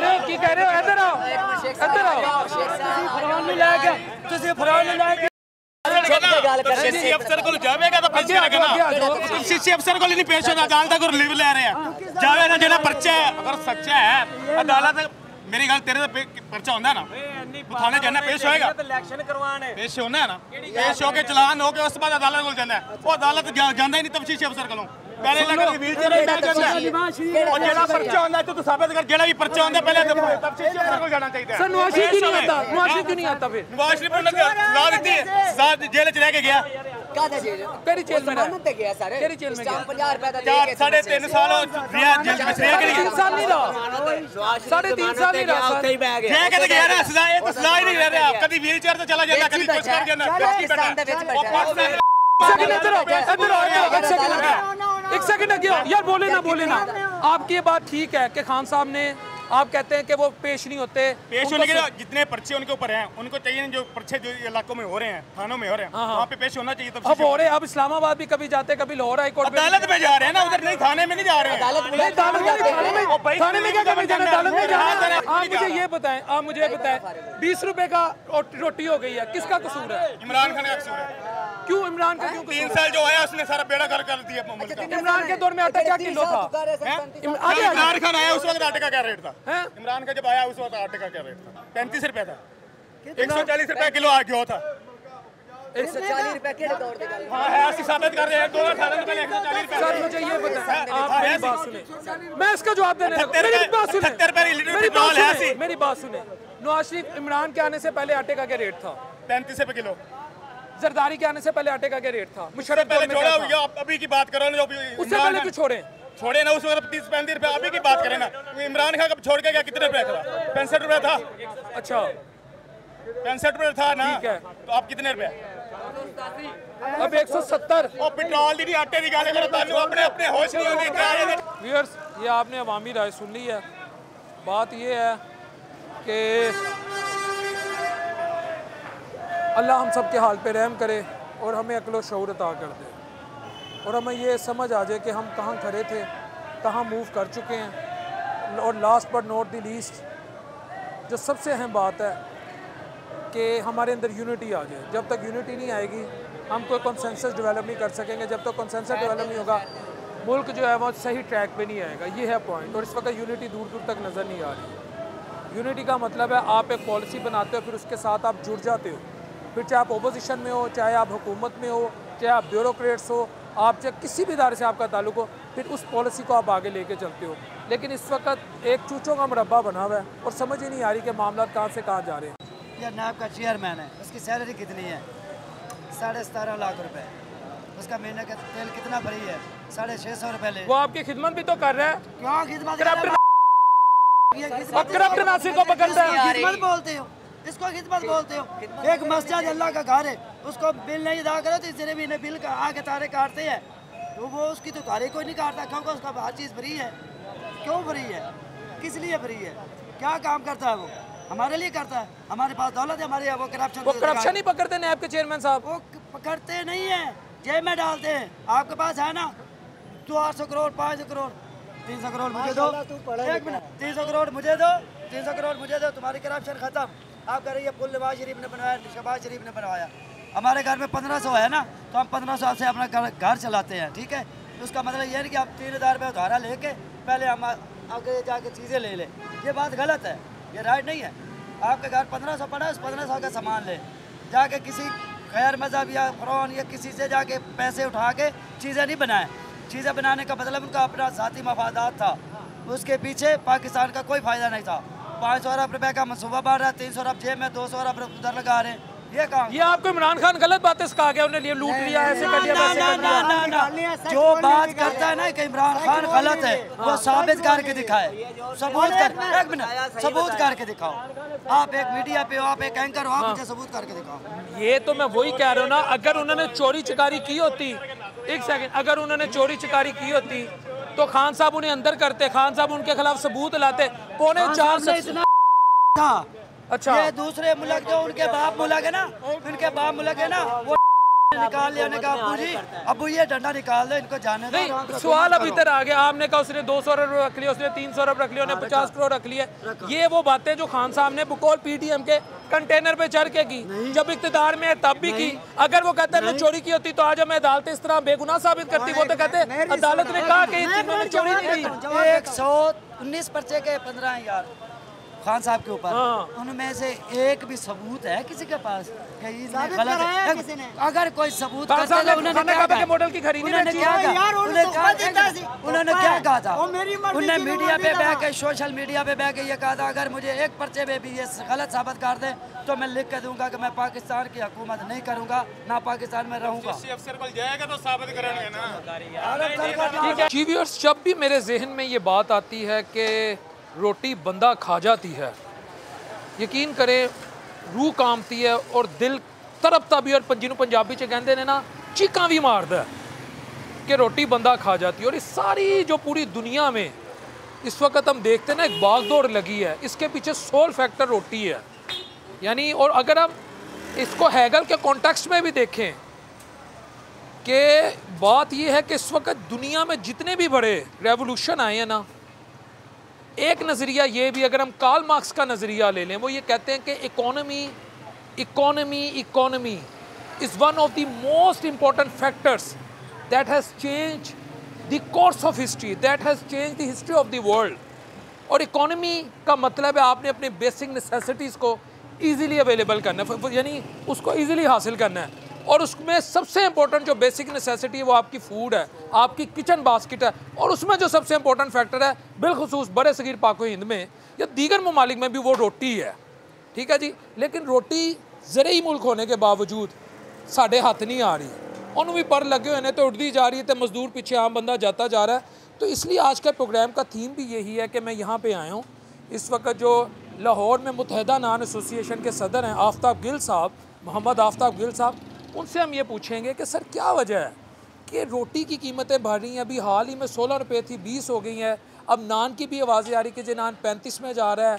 अदालत मेरी गल तेरे परचा होंदा ना थाने जाना पेश होएगा पेश होना है ना पेश होके चलान होके उस बाद अदालत को जाना है वो अदालत जांदा ही नहीं तफ्तीशी अफसर कोलों पहले लगा के वीर जेल में जांदा है और जेला परचा होंदा तो साबित कर जेला भी परचा होंदा पहले तफ्तीशी अफसर को जाना चाहिए सर नवाशी क्यों नहीं आता नवाशी क्यों नहीं आता फिर नवाशी पर सजा देती है सजा जेल में रह के गया तेरी जेल में गया सारे तेरी जेल में गया 3.5 साल रिया जेल में रिया के 3 साल नहीं रहा 3.5 साल नहीं रहा सर क्या कहते गया ना सजा ये तो सजा ही नहीं रह रहा कभी व्हीलचेयर से चला जाता कभी कुछ कर जाना पाकिस्तान के बीच बैठा सेकंड अंदर आओ एक सेकंड आगे यार बोले ना आपकी ये बात ठीक है कि खान साहब ने आप कहते हैं कि वो पेश नहीं होते पेश होने के जितने पर्चे उनके ऊपर हैं उनको चाहिए जो पर्चे जो इलाकों में हो रहे हैं थानों में हो रहे हैं वहाँ पे पेश होना चाहिए अब हो रहे हैं अब इस्लामाबाद भी कभी जाते कभी लाहौर हाई कोर्ट अदालत में जा रहे हैं ना उधर नहीं थाने में नहीं जा रहे हैं मुझे ये बताएं आप मुझे बताएं 20 रुपए का रोटी हो गई है किसका कसूर है इमरान खान का कसूर है क्यों इमरान का क्यों 3 साल जो आया उसने सारा बेड़ा गर्क कर दिया मुल्क का इमरान के दौर में आटा क्या किलो था इमरान खान आया उस वक्त आटे का क्या रेट था इमरान का जब आया उस वक्त आटे का क्या रेट था 35 रुपए था 140 रुपए किलो आ गया था 140 रुपए के दौर में हां है ऐसी साबित कर रहे हैं 2018 में 140 रुपए सर मुझे ये बता आप मेरी बात सुने मैं इसका जवाब देने मेरी बात सुने 70 रुपए लीटर पेट्रोल है ऐसी मेरी बात सुने नवाज शरीफ इमरान के आने से पहले आटे का क्या रेट था 35 रुपए किलो जरदारी के आने से पहले आटे का क्या रेट था मुशर्रफ पहले छोड़ा हुआ अभी की बात करो ना उससे पहले भी छोड़े ना उस वक्त 35-35 रुपए अभी की बात करें ना इमरान खान कब छोड़ के गया कितने रुपए था 65 रुपए था अच्छा 65 रुपए था ना तो आप कितने रुपए अब 170 और पेट्रोल दी आटे की गाले करो तानू अपने अपने होश नहीं होने गाले व्यूअर्स ये आपने अवामी राय सुन ली है बात ये है कि अल्लाह हम सब के हाल पे रहम करे और हमें अक्ल शऊर अता कर दे और हमें ये समझ आ जाए कि हम कहाँ खड़े थे कहाँ मूव कर चुके हैं और last but not the least जो सबसे अहम बात है कि हमारे अंदर यूनिटी आ जाए जब तक यूनिटी नहीं आएगी हम कोई कंसेंसस डेवलप नहीं कर सकेंगे जब तक कंसेंसस डेवलप नहीं होगा मुल्क जो है वो सही ट्रैक पर नहीं आएगा ये है पॉइंट और इस वक्त यूनिटी दूर दूर तक नज़र नहीं आ रही यूनिटी का मतलब है आप एक पॉलिसी बनाते हो फिर उसके साथ आप जुड़ जाते हो फिर चाहे आप ओपोजिशन में हो चाहे आप हुकूमत में हो चाहे आप ब्यूरोक्रेट्स हो आप चाहे किसी भी इदारे से आपका ताल्लुक हो फिर उस पॉलिसी को आप आगे लेके चलते हो लेकिन इस वक्त एक चूचों का मुरब्बा बना हुआ है और समझ ही नहीं आ रही कि मामला कहाँ से कहाँ जा रहे हैं यार नाब का चेयरमैन है उसकी सैलरी कितनी है 17.5 लाख रुपये उसका महीने का तेल कितना भरी है 650 रुपये ले वो आपकी खिदमत भी तो कर रहा है इसको खिदमत बोलते हो एक मस्जिद अल्लाह का घर है उसको बिल नहीं अदा करो तो इसलिए भी बिल का आगे तारे काटते हैं तो वो उसकी तो तारे कोई नहीं काटता क्योंकि उसका हर चीज़ फ्री है क्यों फ्री है किस लिए फ्री है क्या काम करता है वो हमारे लिए करता है हमारे पास दौलत है हमारे वो करप्शन नहीं पकड़ते ना आपके चेयरमैन साहब वो पकड़ते नहीं है जेब में डालते हैं आपके पास है ना 400 करोड़ 500 करोड़ 300 करोड़ मुझे दो 300 करोड़ मुझे दो 300 करोड़ मुझे दो तुम्हारी करप्शन खत्म आप कह रहे हैं पुल नवाज शरीफ ने बनवाया शहबाज शरीफ ने बनवाया हमारे घर में 1500 है ना तो हम 1500 से अपना घर चलाते हैं ठीक है तो उसका मतलब ये है कि आप 3000 रुपये उधारा लेके पहले हम आगे जाके चीज़ें ले लें ये बात गलत है ये राइट नहीं है आपके घर 1500 पड़ा है उस 1500 का सामान ले जाके किसी गैर मजहब या फरौन या किसी से जाके पैसे उठा के चीज़ें नहीं बनाएं चीज़ें बनाने का मतलब उनका अपना ज़ाती मफादात था उसके पीछे पाकिस्तान का कोई फ़ायदा नहीं था 500 रुपए का मनसूबा बढ़ रहा है 300 जेब में 200 रुपए उधर लगा रहे ये काम ये आपको इमरान खान गलत बातें सिखा गया उन्हें लूट लिया ऐसे कर लिया वैसे कर लिया जो बात करता है ना कि इमरान खान गलत है वो साबित करके दिखाए सबूत करके दिखाओ आप एक मीडिया पे हो आप एक एंकर हो आप मुझे सबूत करके दिखाओ ये तो मैं वही कह रहा हूँ ना अगर उन्होंने चोरी चकारी की होती एक सेकेंड अगर उन्होंने चोरी चकारी की होती तो खान साहब उन्हें अंदर करते खान साहब उनके खिलाफ सबूत लाते 4.5 था अच्छा ये दूसरे मुल्क जो उनके बाप मुल्क है ना वो निकाल लिया, अबू जी अबू ये डंडा निकाल दो, इनको जाने दो। सवाल अब इधर आ गया, आपने कहा उसने 200 अरब रख लिया, उसने 300 अरब रख लिया, उसने 50 करोड़ रख लिया। ये वो बातें जो खान साहब ने बकौल पीटीएम के कंटेनर पे चढ़ के की, जब इकतदार में तब भी की। अगर वो कहते हैं चोरी की होती तो आज हमें अदालत इस तरह बेगुनाह साबित करती, वो तो कहते अदालत ने कहा कि चोरी नहीं। 119 पर्चे के 15 यार खान साहब के ऊपर, उनमें से एक भी सबूत है किसी के पास गलत है? किसी ने अगर कोई सबूत करते उन्होंने मॉडल की खरीदी, उन्होंने क्या कहा था? उन्होंने मीडिया पे बह के, सोशल मीडिया पे बह के ये कहा था अगर मुझे एक पर्चे पे भी ये गलत साबित कर दे तो मैं लिख के दूंगा कि मैं पाकिस्तान की हुकूमत नहीं करूंगा, ना पाकिस्तान में रहूंगा। जी व्यूअर्स, जब भी मेरे जहन में ये बात आती है कि रोटी बंदा खा जाती है, यकीन करें रूह कामती है और दिल तड़पता भी, और जिन्होंने पंजाबी च कहते हैं ना चीका भी मारदा कि रोटी बंदा खा जाती है। और इस सारी जो पूरी दुनिया में इस वक्त हम देखते हैं ना एक भाग दौड़ लगी है, इसके पीछे सोल फैक्टर रोटी है। यानी और अगर हम इसको हैगल के कॉन्टेक्स्ट में भी देखें कि बात यह है कि इस वक्त दुनिया में जितने भी बड़े रेवोल्यूशन आए हैं ना, एक नज़रिया ये भी, अगर हम कार्ल मार्क्स का नज़रिया ले लें, वो ये कहते हैं कि economy is one of the most important factors that has change the course of history, that has change the history of the world. और इकोनॉमी का मतलब है आपने अपने बेसिक नेसेसिटीज़ को ईज़िली अवेलेबल करना है, यानी उसको ईज़िली हासिल करना है। और उसमें सबसे इम्पोर्टेंट जो बेसिक नेसेसिटी है वो आपकी फ़ूड है, आपकी किचन बास्किट है। और उसमें जो सबसे इम्पोर्टेंट फैक्टर है बिलखसूस बड़े सगीर पाको हिंद में या दीगर ममालिक में भी, वो रोटी है। ठीक है जी, लेकिन रोटी ज़रिए मुल्क होने के बावजूद साढ़े हाथ नहीं आ रही, उन्होंने भी पर लगे हुए हैं तो उड़ती जा रही है, तो मजदूर पीछे आम बंदा जाता जा रहा है। तो इसलिए आज का प्रोग्राम का थीम भी यही है कि मैं यहाँ पर आया हूँ इस वक्त, जो लाहौर में मुतहदा नान एसोसिएशन के सदर हैं आफ़ताब गिल साहब, मोहम्मद आफ़ताब गिल साहब, उनसे हम ये पूछेंगे कि सर क्या वजह है कि रोटी की कीमतें बढ़ रही हैं? अभी हाल ही में 16 रुपये थी, 20 हो गई हैं। अब नान की भी आवाज़ें आ रही कि जी नान 35 में जा रहा है।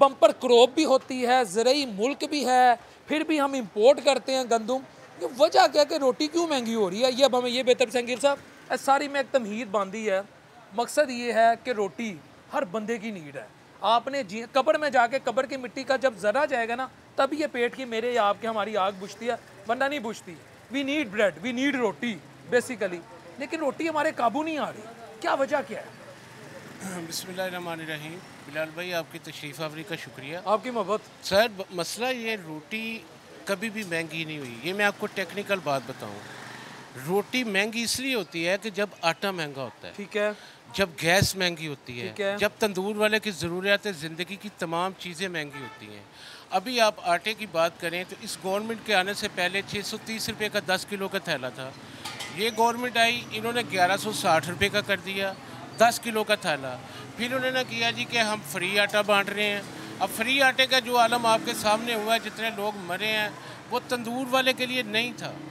बम्पर क्रॉप भी होती है, ज़रिए मुल्क भी है, फिर भी हम इंपोर्ट करते हैं गंदम। ये वजह क्या कि रोटी क्यों महंगी हो रही है? ये अब हमें ये बेहतर संगीर साहब, इस सारी में एक तमहीद बांधी है, मकसद ये है कि रोटी हर बंदे की नीड है। आपने जी कब्र में जाके कब्र की मिट्टी का जब जरा जाएगा ना, तब ये पेट की मेरे या आपके हमारी आग बुझती है, वरना नहीं बुझती। We need bread, we need roti basically, लेकिन रोटी हमारे काबू नहीं आ रही, क्या वजह क्या है? बिस्मिल्लाहिर्रहमानिर्रहीम। बिलाल भाई, आपकी तशरीफ आवरी का शुक्रिया, आपकी मोहब्बत। सर मसला ये रोटी कभी भी महंगी नहीं हुई। ये मैं आपको टेक्निकल बात बताऊँ, रोटी महंगी इसलिए होती है कि जब आटा महंगा होता है, ठीक है, जब गैस महंगी होती है, जब तंदूर वाले की ज़रूरियात ज़िंदगी की तमाम चीज़ें महंगी होती हैं। अभी आप आटे की बात करें तो इस गवर्नमेंट के आने से पहले 630 रुपये का 10 किलो का थैला था, ये गवर्नमेंट आई इन्होंने 1160 रुपये का कर दिया 10 किलो का थैला। फिर उन्होंने किया जी कि हम फ्री आटा बाँट रहे हैं। अब फ्री आटे का जो आलम आपके सामने हुआ है, जितने लोग मरे हैं, वो तंदूर वाले के लिए नहीं था।